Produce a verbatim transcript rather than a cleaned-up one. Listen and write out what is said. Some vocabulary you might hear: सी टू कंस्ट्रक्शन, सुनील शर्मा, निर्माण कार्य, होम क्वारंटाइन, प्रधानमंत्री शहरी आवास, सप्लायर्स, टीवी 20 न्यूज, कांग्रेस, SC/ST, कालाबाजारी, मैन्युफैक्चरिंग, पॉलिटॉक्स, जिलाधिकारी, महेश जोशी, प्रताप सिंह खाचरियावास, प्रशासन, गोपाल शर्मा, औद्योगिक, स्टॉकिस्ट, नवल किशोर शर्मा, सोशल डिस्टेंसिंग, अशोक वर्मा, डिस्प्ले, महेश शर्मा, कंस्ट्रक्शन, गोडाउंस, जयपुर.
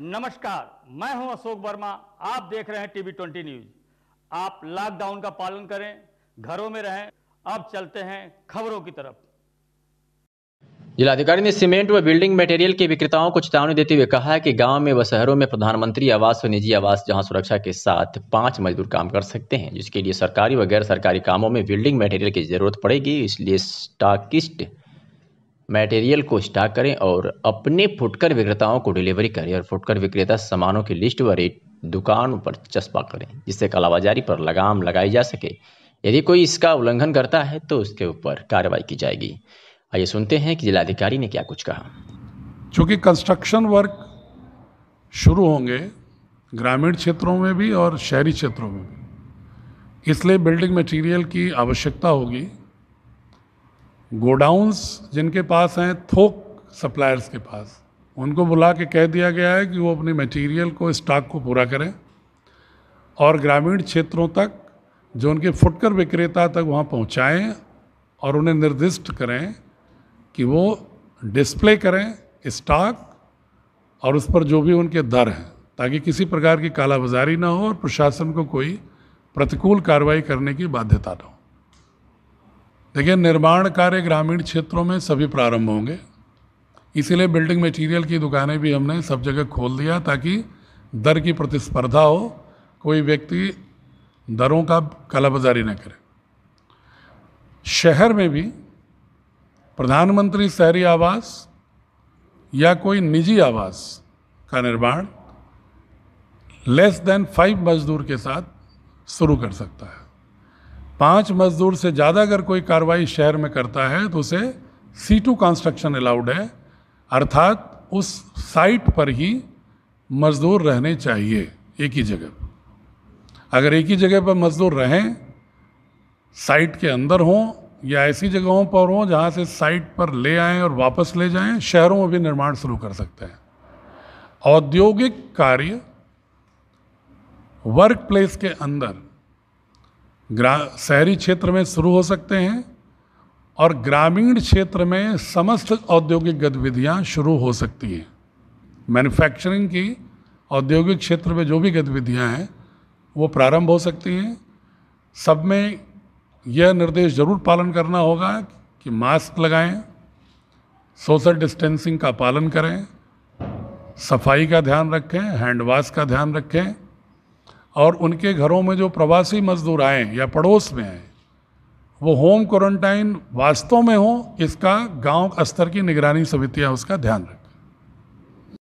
नमस्कार, मैं हूं अशोक वर्मा। आप देख रहे हैं टीवी बीस न्यूज। आप लॉकडाउन का पालन करें, घरों में रहें। अब चलते हैं खबरों की तरफ। जिलाधिकारी ने सीमेंट व बिल्डिंग मटेरियल के विक्रेताओं को चेतावनी देते हुए कहा है कि गांव में व शहरों में प्रधानमंत्री आवास व निजी आवास जहां सुरक्षा के साथ पांच मजदूर काम कर सकते हैं, जिसके लिए सरकारी व गैर सरकारी कामों में बिल्डिंग मटेरियल की जरूरत पड़ेगी। इसलिए स्टॉकिस्ट मटेरियल को स्टॉक करें और अपने फुटकर विक्रेताओं को डिलीवरी करें और फुटकर विक्रेता सामानों की लिस्ट व रेट दुकान पर चस्पा करें, जिससे कालाबाजारी पर लगाम लगाई जा सके। यदि कोई इसका उल्लंघन करता है तो उसके ऊपर कार्रवाई की जाएगी। आइए सुनते हैं कि जिलाधिकारी ने क्या कुछ कहा। चूँकि कंस्ट्रक्शन वर्क शुरू होंगे ग्रामीण क्षेत्रों में भी और शहरी क्षेत्रों में भी, इसलिए बिल्डिंग मटीरियल की आवश्यकता होगी। गोडाउंस जिनके पास हैं, थोक सप्लायर्स के पास, उनको बुला के कह दिया गया है कि वो अपने मटेरियल को, स्टॉक को पूरा करें और ग्रामीण क्षेत्रों तक जो उनके फुटकर विक्रेता तक वहाँ पहुँचाएँ और उन्हें निर्दिष्ट करें कि वो डिस्प्ले करें स्टॉक और उस पर जो भी उनके दर हैं, ताकि किसी प्रकार की कालाबाजारी ना हो और प्रशासन को कोई प्रतिकूल कार्रवाई करने की बाध्यता ना हो। देखिए, निर्माण कार्य ग्रामीण क्षेत्रों में सभी प्रारंभ होंगे, इसीलिए बिल्डिंग मटेरियल की दुकानें भी हमने सब जगह खोल दिया ताकि दर की प्रतिस्पर्धा हो, कोई व्यक्ति दरों का कालाबाजारी न करे। शहर में भी प्रधानमंत्री शहरी आवास या कोई निजी आवास का निर्माण लेस देन फाइव मजदूर के साथ शुरू कर सकता है। पाँच मजदूर से ज़्यादा अगर कोई कार्रवाई शहर में करता है तो उसे सी टू कंस्ट्रक्शन अलाउड है, अर्थात उस साइट पर ही मजदूर रहने चाहिए एक ही जगह। अगर एक ही जगह पर मजदूर रहें, साइट के अंदर हों या ऐसी जगहों पर हों जहां से साइट पर ले आएं और वापस ले जाएं, शहरों में भी निर्माण शुरू कर सकते हैं। औद्योगिक कार्य वर्क प्लेस के अंदर शहरी क्षेत्र में शुरू हो सकते हैं और ग्रामीण क्षेत्र में समस्त औद्योगिक गतिविधियां शुरू हो सकती हैं। मैन्युफैक्चरिंग की औद्योगिक क्षेत्र में जो भी गतिविधियां हैं वो प्रारंभ हो सकती हैं। सब में यह निर्देश जरूर पालन करना होगा कि मास्क लगाएं, सोशल डिस्टेंसिंग का पालन करें, सफाई का ध्यान रखें, हैंड वॉश का ध्यान रखें और उनके घरों में जो प्रवासी मजदूर आए या पड़ोस में आए वो होम क्वारंटाइन वास्तव में हो, इसका गांव स्तर की निगरानी समितियां उसका ध्यान रखें।